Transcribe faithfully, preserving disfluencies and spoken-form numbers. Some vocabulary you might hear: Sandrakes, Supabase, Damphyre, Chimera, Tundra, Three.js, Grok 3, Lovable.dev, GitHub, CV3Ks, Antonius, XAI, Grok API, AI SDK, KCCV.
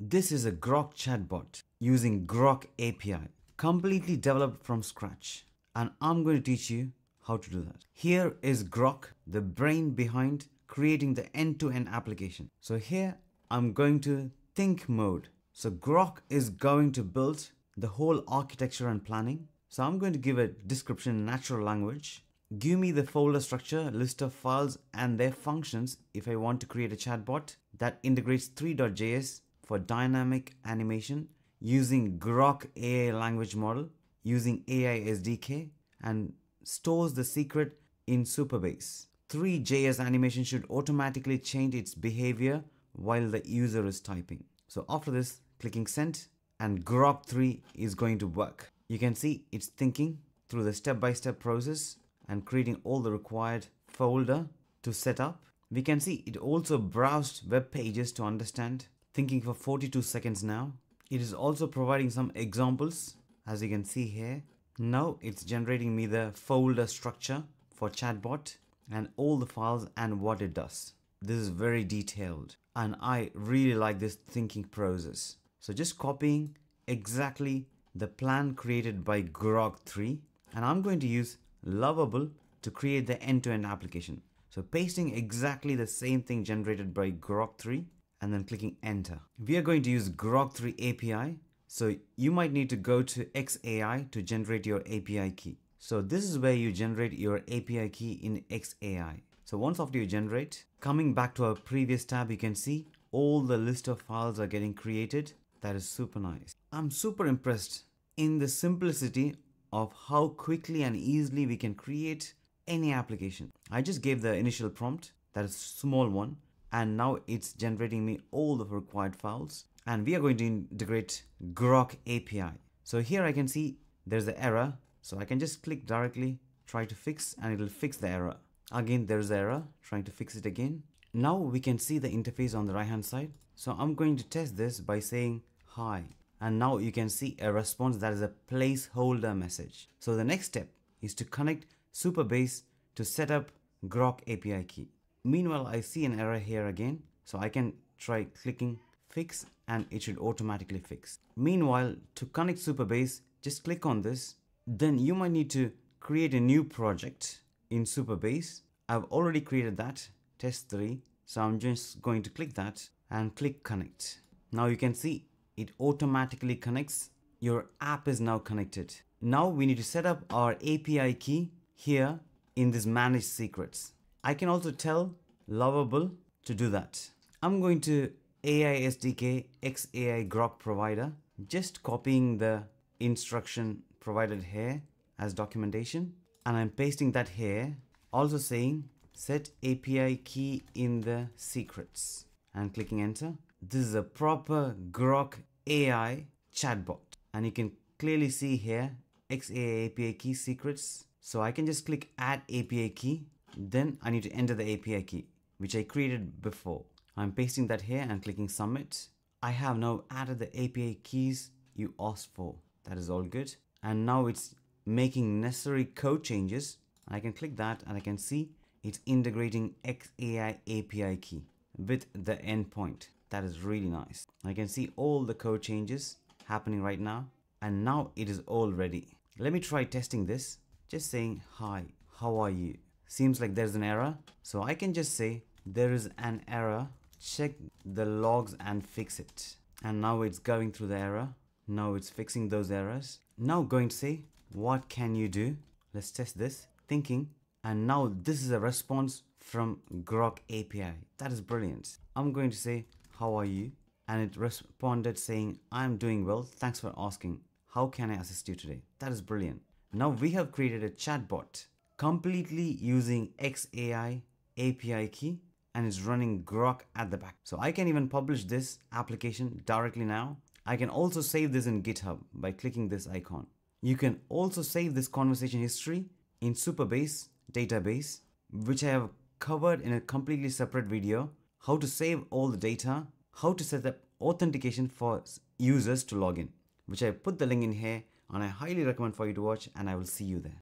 This is a Grok chatbot using Grok A P I, completely developed from scratch. And I'm going to teach you how to do that. Here is Grok, the brain behind creating the end-to-end application. So here I'm going to think mode. So Grok is going to build the whole architecture and planning. So I'm going to give a description in natural language. Give me the folder structure, list of files and their functions if I want to create a chatbot that integrates three dot J S for dynamic animation using Grok A I language model, using A I S D K, and stores the secret in Supabase. three dot J S animation should automatically change its behavior while the user is typing. So after this, clicking send, and Grok three is going to work. You can see it's thinking through the step-by-step process and creating all the required folder to set up. We can see it also browsed web pages to understand, thinking for forty-two seconds now. It is also providing some examples, as you can see here. Now it's generating me the folder structure for chatbot and all the files and what it does. This is very detailed and I really like this thinking process. So just copying exactly the plan created by Grok three, and I'm going to use Lovable to create the end-to-end application. So pasting exactly the same thing generated by Grok three and then clicking enter. We are going to use Grok three A P I. So you might need to go to X A I to generate your A P I key. So this is where you generate your A P I key in X A I. So once after you generate, coming back to our previous tab, you can see all the list of files are getting created. That is super nice. I'm super impressed in the simplicity of how quickly and easily we can create any application. I just gave the initial prompt, that is a small one, and now it's generating me all the required files, and we are going to integrate Grok A P I. So here I can see there's an error, so I can just click directly, try to fix, and it'll fix the error. Again, there's an error, trying to fix it again. Now we can see the interface on the right hand side. So I'm going to test this by saying hi. And now you can see a response that is a placeholder message. So the next step is to connect Supabase to set up Grok A P I key. Meanwhile, I see an error here again. So I can try clicking fix and it should automatically fix. Meanwhile, to connect Supabase, just click on this. Then you might need to create a new project in Supabase. I've already created that, test three. So I'm just going to click that and click connect. Now you can see it automatically connects. Your app is now connected. Now we need to set up our A P I key here in this manage secrets. I can also tell Lovable to do that. I'm going to A I S D K X A I Grok provider, just copying the instruction provided here as documentation, and I'm pasting that here, also saying set A P I key in the secrets and clicking enter. This is a proper Grok A I chatbot, and you can clearly see here X A I A P I key secrets. So I can just click add A P I key. Then I need to enter the A P I key which I created before. I'm pasting that here and clicking submit. I have now added the A P I keys you asked for. That is all good. And now it's making necessary code changes. I can click that and I can see it's integrating X A I A P I key with the endpoint. That is really nice. I can see all the code changes happening right now, and now it is all ready. Let me try testing this. Just saying, hi, how are you? Seems like there's an error. So I can just say, there is an error. Check the logs and fix it. And now it's going through the error. Now it's fixing those errors. Now going to say, what can you do? Let's test this, thinking. And now this is a response from Grok A P I. That is brilliant. I'm going to say, how are you? And it responded saying, I'm doing well, thanks for asking. How can I assist you today? That is brilliant. Now we have created a chatbot completely using X A I A P I key, and it's running Grok at the back. So I can even publish this application directly now. I can also save this in GitHub by clicking this icon. You can also save this conversation history in Supabase database, which I have covered in a completely separate video. How to save all the data, how to set up authentication for users to log in, which I put the link in here, and I highly recommend for you to watch, and I will see you there.